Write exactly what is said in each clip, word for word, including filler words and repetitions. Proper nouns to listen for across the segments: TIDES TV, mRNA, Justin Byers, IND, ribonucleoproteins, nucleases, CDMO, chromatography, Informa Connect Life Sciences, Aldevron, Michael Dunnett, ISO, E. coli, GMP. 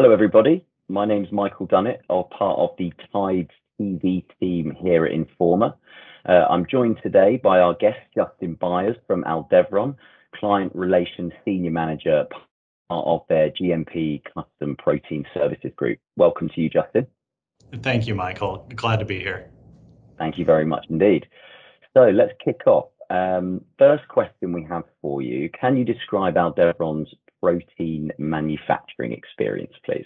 Hello, everybody. My name is Michael Dunnett. I'm part of the TIDES T V team here at Informa. Uh, I'm joined today by our guest, Justin Byers from Aldevron, Client Relations Senior Manager, part of their G M P Custom Protein Services Group. Welcome to you, Justin. Thank you, Michael. Glad to be here. Thank you very much indeed. So let's kick off. Um, first question we have for you, can you describe Aldevron's protein manufacturing experience, please?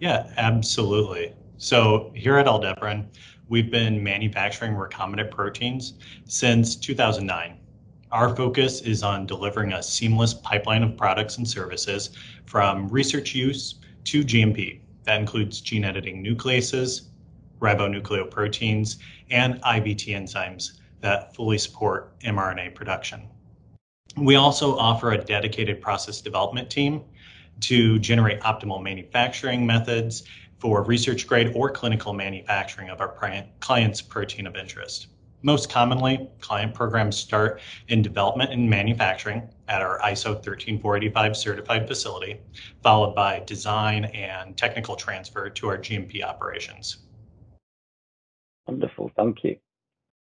Yeah, absolutely. So here at Aldevron, we've been manufacturing recombinant proteins since two thousand nine. Our focus is on delivering a seamless pipeline of products and services from research use to G M P. That includes gene editing nucleases, ribonucleoproteins, and I V T enzymes that fully support mRNA production. We also offer a dedicated process development team to generate optimal manufacturing methods for research grade or clinical manufacturing of our client's protein of interest. Most commonly, client programs start in development and manufacturing at our I S O one three four eight five certified facility, followed by design and technical transfer to our G M P operations. Wonderful, thank you.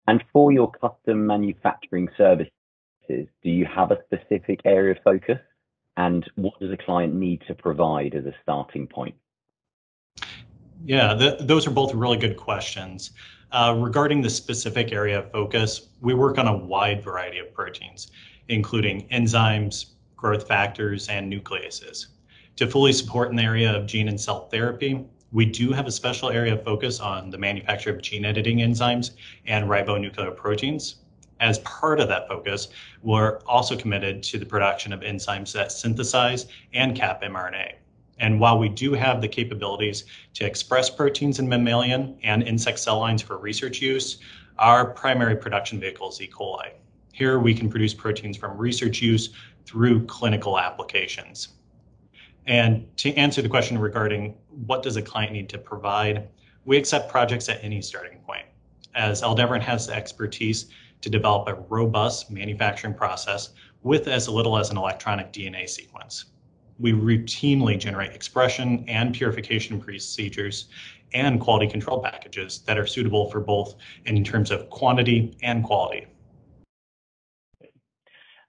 And for your custom manufacturing services, do you have a specific area of focus? And what does a client need to provide as a starting point? Yeah, th those are both really good questions. Uh, regarding the specific area of focus, we work on a wide variety of proteins, including enzymes, growth factors, and nucleases. To fully support an area of gene and cell therapy, we do have a special area of focus on the manufacture of gene editing enzymes and ribonucleoproteins. As part of that focus, we're also committed to the production of enzymes that synthesize and cap mRNA. And while we do have the capabilities to express proteins in mammalian and insect cell lines for research use, our primary production vehicle is E. coli. Here we can produce proteins from research use through clinical applications. And to answer the question regarding what does a client need to provide, we accept projects at any starting point, as Aldevron has the expertise to develop a robust manufacturing process with as little as an electronic D N A sequence. We routinely generate expression and purification procedures and quality control packages that are suitable for both in terms of quantity and quality.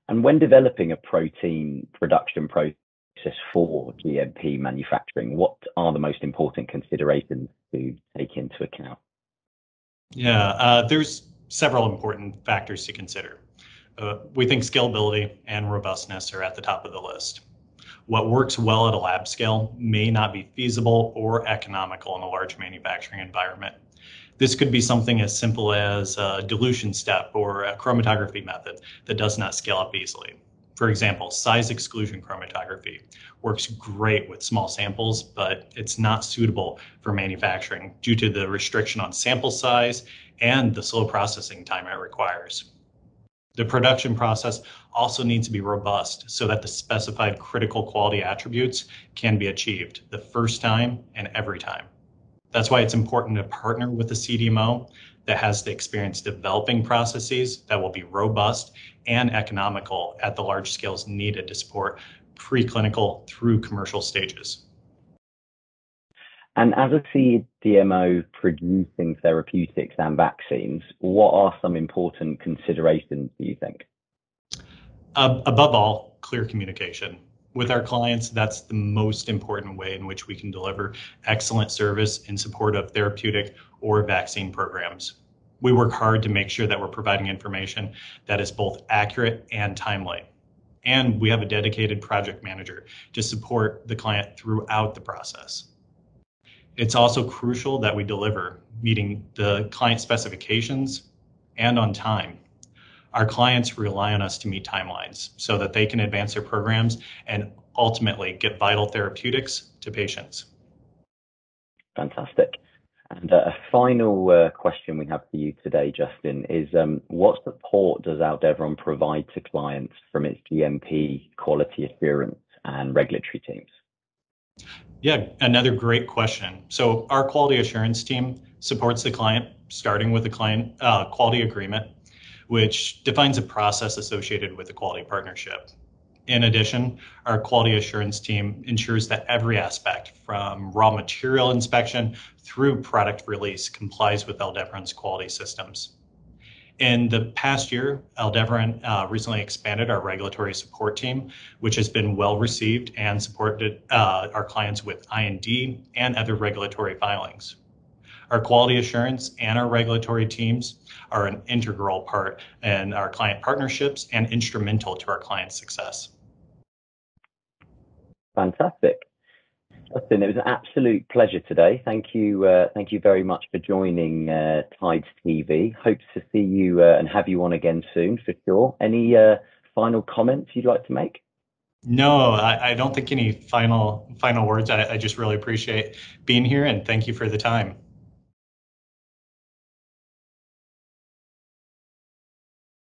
And when developing a protein production process for G M P manufacturing, what are the most important considerations to take into account? Yeah, uh, there's several important factors to consider. Uh, we think scalability and robustness are at the top of the list. What works well at a lab scale may not be feasible or economical in a large manufacturing environment. This could be something as simple as a dilution step or a chromatography method that does not scale up easily. For example, size exclusion chromatography works great with small samples, but it's not suitable for manufacturing due to the restriction on sample size and the slow processing time it requires. The production process also needs to be robust so that the specified critical quality attributes can be achieved the first time and every time. That's why it's important to partner with a C D M O that has the experience developing processes that will be robust and economical at the large scales needed to support preclinical through commercial stages. And as a C D M O producing therapeutics and vaccines, what are some important considerations, do you think? Uh, above all, clear communication. With our clients, that's the most important way in which we can deliver excellent service in support of therapeutic or vaccine programs. We work hard to make sure that we're providing information that is both accurate and timely. And we have a dedicated project manager to support the client throughout the process. It's also crucial that we deliver meeting the client specifications and on time. Our clients rely on us to meet timelines so that they can advance their programs and ultimately get vital therapeutics to patients. Fantastic. And a final uh, question we have for you today, Justin, is um, what support does Aldevron provide to clients from its G M P quality assurance and regulatory teams? Yeah, another great question. So our quality assurance team supports the client, starting with the client uh, quality agreement, which defines a process associated with a quality partnership. In addition, our quality assurance team ensures that every aspect from raw material inspection through product release complies with Aldevron's quality systems. In the past year, Aldevron uh, recently expanded our regulatory support team, which has been well received and supported uh, our clients with I N D and other regulatory filings. Our quality assurance and our regulatory teams are an integral part in our client partnerships and instrumental to our clients' success. Fantastic. Justin, it was an absolute pleasure today. Thank you, uh, thank you very much for joining uh, Tides T V. Hope to see you uh, and have you on again soon for sure. Any uh, final comments you'd like to make? No, I, I don't think any final final words. I, I just really appreciate being here and thank you for the time.